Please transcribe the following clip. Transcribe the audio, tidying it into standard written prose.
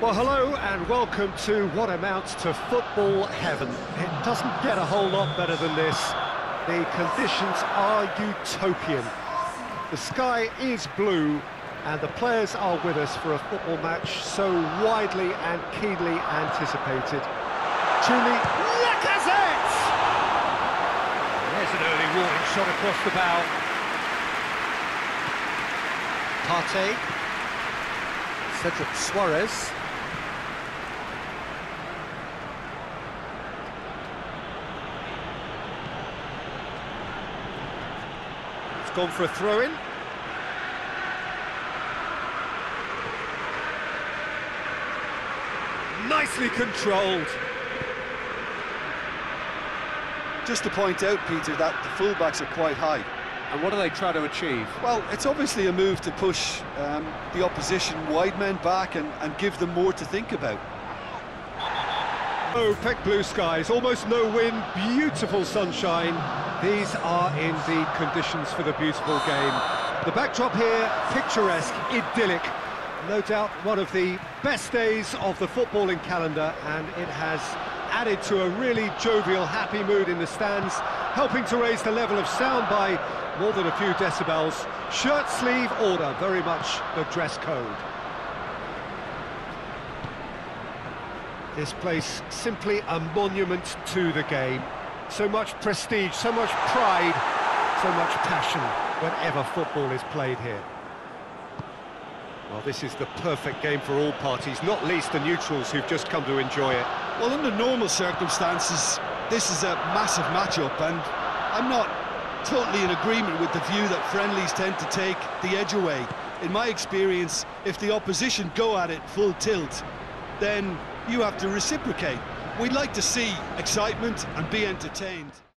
Well, hello and welcome to what amounts to football heaven. It doesn't get a whole lot better than this. The conditions are utopian. The sky is blue and the players are with us for a football match so widely and keenly anticipated. Truly, Lacazette! There's an early warning shot across the bow. Partey. Cedric Suarez. It's gone for a throw-in. Nicely controlled. Just to point out, Peter, that the full-backs are quite high. And what do they try to achieve? Well, it's obviously a move to push the opposition wide men back and give them more to think about. Oh, peck blue skies, almost no wind, beautiful sunshine. These are indeed conditions for the beautiful game. The backdrop here, picturesque, idyllic. No doubt one of the best days of the footballing calendar, and it has added to a really jovial, happy mood in the stands, helping to raise the level of sound by more than a few decibels. Shirt sleeve order, very much the dress code. This place simply a monument to the game. So much prestige, so much pride, so much passion whenever football is played here. Well, this is the perfect game for all parties, not least the neutrals who've just come to enjoy it. Well, under normal circumstances, this is a massive matchup, and I'm not totally in agreement with the view that friendlies tend to take the edge away. In my experience, if the opposition go at it full tilt, then you have to reciprocate. We'd like to see excitement and be entertained.